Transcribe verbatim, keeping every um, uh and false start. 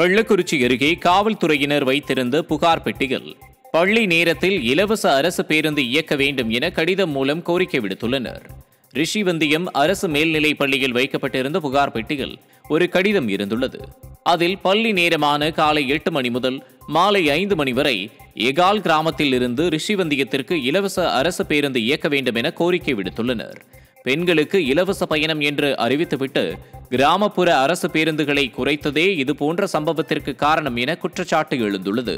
கள்ளக்குறிச்சி அருகே காவல்துறையினர் வைத்திருந்த புகார் பெட்டியில் பள்ளி நேரத்தில் இலவச அரசு பேருந்து இயக்க வேண்டும் என கடிதம் மூலம் கோரிக்கை விடுத்துள்ளனர். ரிஷிவந்தியம் அரசு மேல்நிலைப் பள்ளியில் வைக்கப்பட்டிருந்த புகார் பெட்டியில் ஒரு கடிதம் இருந்துள்ளது. அதில் பள்ளி நேரமான காலை எட்டு மணி முதல் மாலை ஐந்து மணி வரை எகால் கிராமத்தில் இருந்து ரிஷிவந்தியத்திற்கு இலவச அரசு பேருந்து இயக்க வேண்டும் என கோரிக்கை விடுத்துள்ளனர். பெண்களுக்கு இலவச பயணம் என்று அறிவித்துவிட்டு கிராமப்புற அரசு பேருந்துகளை குறைத்ததே இதுபோன்ற சம்பவத்திற்கு காரணம் என குற்றச்சாட்டு எழுந்துள்ளது.